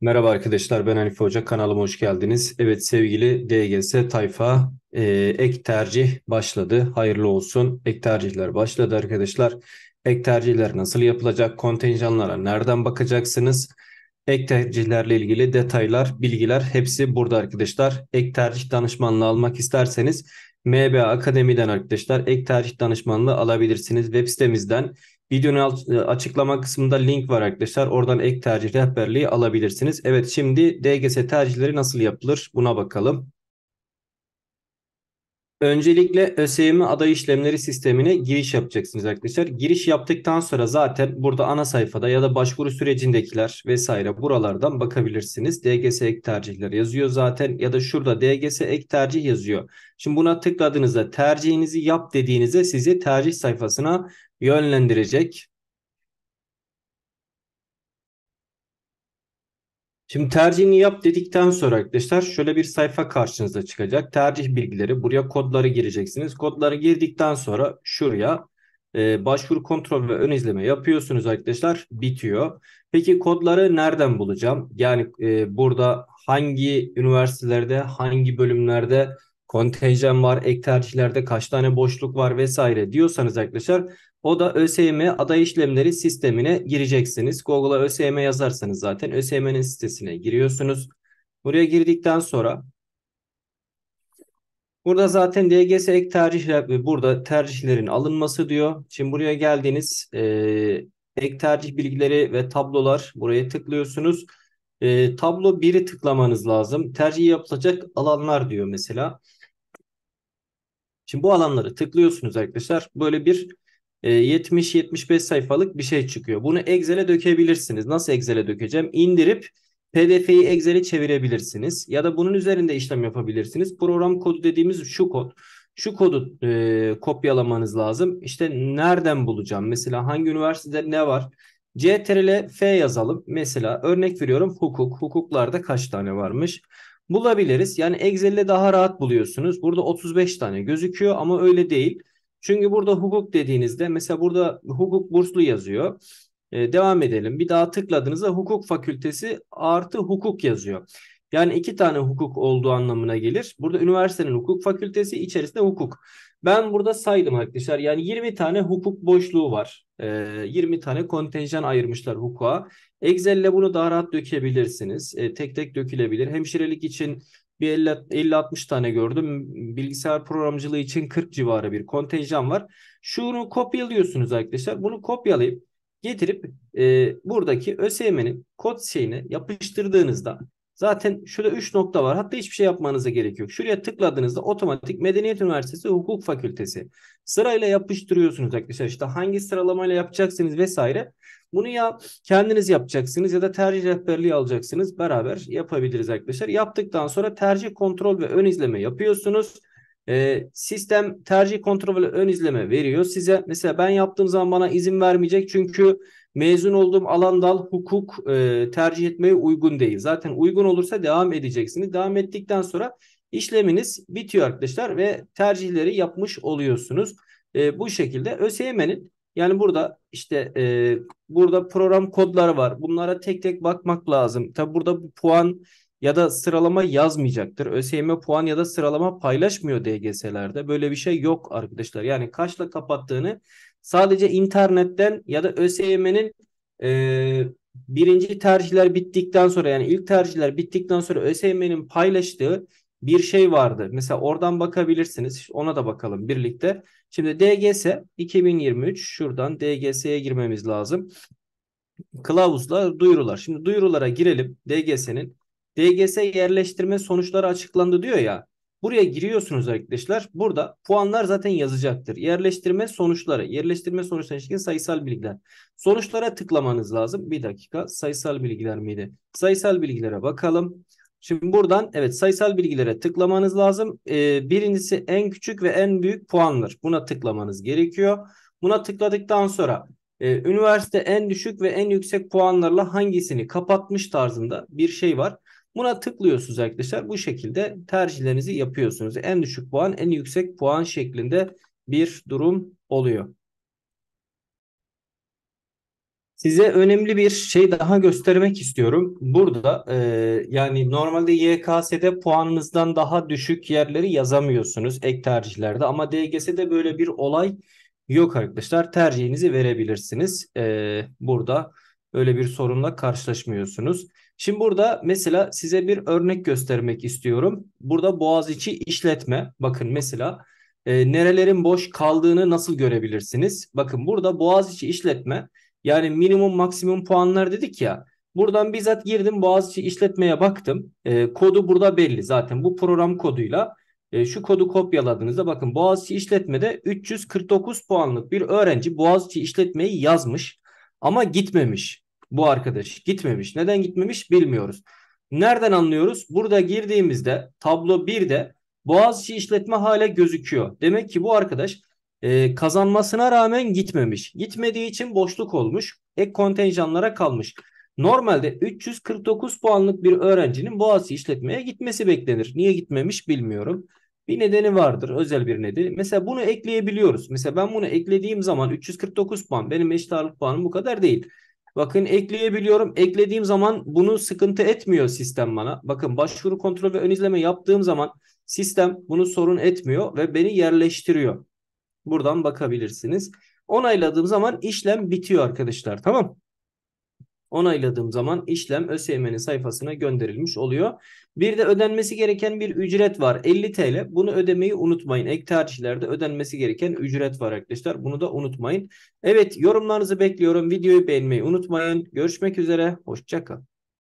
Merhaba arkadaşlar, ben Hanifi Hoca, kanalıma hoş geldiniz. Evet sevgili DGS tayfa, ek tercih başladı. Hayırlı olsun, ek tercihler başladı arkadaşlar. Ek tercihler nasıl yapılacak, kontenjanlara nereden bakacaksınız? Ek tercihlerle ilgili detaylar, bilgiler hepsi burada arkadaşlar. Ek tercih danışmanlığı almak isterseniz MBA Akademi'den arkadaşlar ek tercih danışmanlığı alabilirsiniz. Web sitemizden. Videonun açıklama kısmında link var arkadaşlar. Oradan ek tercih rehberliği alabilirsiniz. Evet, şimdi DGS tercihleri nasıl yapılır? Buna bakalım. Öncelikle ÖSYM aday işlemleri sistemine giriş yapacaksınız arkadaşlar. Giriş yaptıktan sonra zaten burada ana sayfada ya da başvuru sürecindekiler vesaire buralardan bakabilirsiniz. DGS ek tercihler yazıyor zaten ya da şurada DGS ek tercih yazıyor. Şimdi buna tıkladığınızda tercihinizi yap dediğinizde sizi tercih sayfasına yönlendirecek. Şimdi tercihini yap dedikten sonra arkadaşlar şöyle bir sayfa karşınıza çıkacak. Tercih bilgileri, buraya kodları gireceksiniz. Kodları girdikten sonra şuraya başvuru kontrol ve ön izleme yapıyorsunuz arkadaşlar. Bitiyor. Peki kodları nereden bulacağım? Yani burada hangi üniversitelerde, hangi bölümlerde kontenjan var, ek tercihlerde kaç tane boşluk var vesaire diyorsanız arkadaşlar o da ÖSYM aday işlemleri sistemine gireceksiniz. Google'a ÖSYM yazarsanız zaten ÖSYM'nin sitesine giriyorsunuz. Buraya girdikten sonra burada zaten DGS ek tercihler ve burada tercihlerin alınması diyor. Şimdi buraya geldiniz, ek tercih bilgileri ve tablolar, buraya tıklıyorsunuz. Tablo 1'i tıklamanız lazım. Tercih yapılacak alanlar diyor mesela. Şimdi bu alanları tıklıyorsunuz arkadaşlar. Böyle bir 70-75 sayfalık bir şey çıkıyor. Bunu Excel'e dökebilirsiniz. Nasıl Excel'e dökeceğim? İndirip PDF'yi Excel'e çevirebilirsiniz. Ya da bunun üzerinde işlem yapabilirsiniz. Program kodu dediğimiz şu kod. Şu kodu kopyalamanız lazım. İşte nereden bulacağım? Mesela hangi üniversitede ne var? CTRL-F yazalım. Mesela örnek veriyorum hukuk. Hukuklarda kaç tane varmış? Bulabiliriz. Yani Excel'de daha rahat buluyorsunuz. Burada 35 tane gözüküyor ama öyle değil. Çünkü burada hukuk dediğinizde mesela burada hukuk burslu yazıyor. Devam edelim. Bir daha tıkladığınızda hukuk fakültesi artı hukuk yazıyor. Yani 2 tane hukuk olduğu anlamına gelir. Burada üniversitenin hukuk fakültesi içerisinde hukuk. Ben burada saydım arkadaşlar. Yani 20 tane hukuk boşluğu var. 20 tane kontenjan ayırmışlar hukuka. Excel'le bunu daha rahat dökebilirsiniz. Tek tek dökülebilir. Hemşirelik için bir 50-60 tane gördüm. Bilgisayar programcılığı için 40 civarı bir kontenjan var. Şunu kopyalıyorsunuz arkadaşlar. Bunu kopyalayıp getirip buradaki ÖSYM'nin kod şeyine yapıştırdığınızda zaten şurada 3 nokta var. Hatta hiçbir şey yapmanıza gerek yok. Şuraya tıkladığınızda otomatik Medeniyet Üniversitesi Hukuk Fakültesi. Sırayla yapıştırıyorsunuz arkadaşlar. İşte hangi sıralamayla yapacaksınız vesaire. Bunu ya kendiniz yapacaksınız ya da tercih rehberliği alacaksınız. Beraber yapabiliriz arkadaşlar. Yaptıktan sonra tercih kontrol ve ön izleme yapıyorsunuz. Sistem tercih kontrol ve ön izleme veriyor size. Mesela ben yaptığım zaman bana izin vermeyecek çünkü mezun olduğum alan dal hukuk tercih etmeye uygun değil. Zaten uygun olursa devam edeceksiniz. Devam ettikten sonra işleminiz bitiyor arkadaşlar ve tercihleri yapmış oluyorsunuz. Bu şekilde ÖSYM'nin yani burada işte burada program kodları var. Bunlara tek tek bakmak lazım. Tabi burada bu puan ya da sıralama yazmayacaktır. ÖSYM puan ya da sıralama paylaşmıyor DGS'lerde. Böyle bir şey yok arkadaşlar. Yani kaçla kapattığını sadece internetten ya da ÖSYM'nin birinci tercihler bittikten sonra yani ilk tercihler bittikten sonra ÖSYM'nin paylaştığı bir şey vardı. Mesela oradan bakabilirsiniz. Ona da bakalım birlikte. Şimdi DGS 2023 şuradan DGS'ye girmemiz lazım. Kılavuzla duyurular. Şimdi duyurulara girelim. DGS'nin. DGS yerleştirme sonuçları açıklandı diyor ya. Buraya giriyorsunuz arkadaşlar. Burada puanlar zaten yazacaktır. Yerleştirme sonuçları. Yerleştirme sonuçlarına ilişkin sayısal bilgiler. Sonuçlara tıklamanız lazım. Bir dakika. Sayısal bilgiler miydi? Sayısal bilgilere bakalım. Şimdi buradan evet sayısal bilgilere tıklamanız lazım. Birincisi en küçük ve en büyük puanlar. Buna tıklamanız gerekiyor. Buna tıkladıktan sonra üniversite en düşük ve en yüksek puanlarla hangisini kapatmış tarzında bir şey var. Buna tıklıyorsunuz arkadaşlar. Bu şekilde tercihlerinizi yapıyorsunuz. En düşük puan, en yüksek puan şeklinde bir durum oluyor. Size önemli bir şey daha göstermek istiyorum. Burada yani normalde YKS'de puanınızdan daha düşük yerleri yazamıyorsunuz ek tercihlerde. Ama DGS'de böyle bir olay yok arkadaşlar. Tercihinizi verebilirsiniz. Burada öyle bir sorunla karşılaşmıyorsunuz. Şimdi burada mesela size bir örnek göstermek istiyorum. Burada Boğaziçi işletme. Bakın mesela nerelerin boş kaldığını nasıl görebilirsiniz? Bakın burada Boğaziçi işletme. Yani minimum maksimum puanlar dedik ya. Buradan bizzat girdim Boğaziçi işletmeye baktım. Kodu burada belli zaten. Bu program koduyla şu kodu kopyaladığınızda bakın Boğaziçi işletmede 349 puanlık bir öğrenci Boğaziçi işletmeyi yazmış. Ama gitmemiş bu arkadaş. Gitmemiş. Neden gitmemiş bilmiyoruz. Nereden anlıyoruz? Burada girdiğimizde tablo 1'de Boğaziçi işletme hala gözüküyor. Demek ki bu arkadaş kazanmasına rağmen gitmemiş. Gitmediği için boşluk olmuş. Ek kontenjanlara kalmış. Normalde 349 puanlık bir öğrencinin Boğaziçi işletmeye gitmesi beklenir. Niye gitmemiş bilmiyorum. Bir nedeni vardır. Özel bir nedeni. Mesela bunu ekleyebiliyoruz. Mesela ben bunu eklediğim zaman 349 puan. Benim eşit ağırlık puanım bu kadar değil. Bakın ekleyebiliyorum. Eklediğim zaman bunu sıkıntı etmiyor sistem bana. Bakın başvuru kontrol ve ön izleme yaptığım zaman sistem bunu sorun etmiyor ve beni yerleştiriyor. Buradan bakabilirsiniz. Onayladığım zaman işlem bitiyor arkadaşlar. Tamam. Onayladığım zaman işlem ÖSYM'nin sayfasına gönderilmiş oluyor. Bir de ödenmesi gereken bir ücret var. 50 TL. Bunu ödemeyi unutmayın. Ek tercihlerde ödenmesi gereken ücret var arkadaşlar. Bunu da unutmayın. Evet, yorumlarınızı bekliyorum. Videoyu beğenmeyi unutmayın. Görüşmek üzere. Hoşça kalın.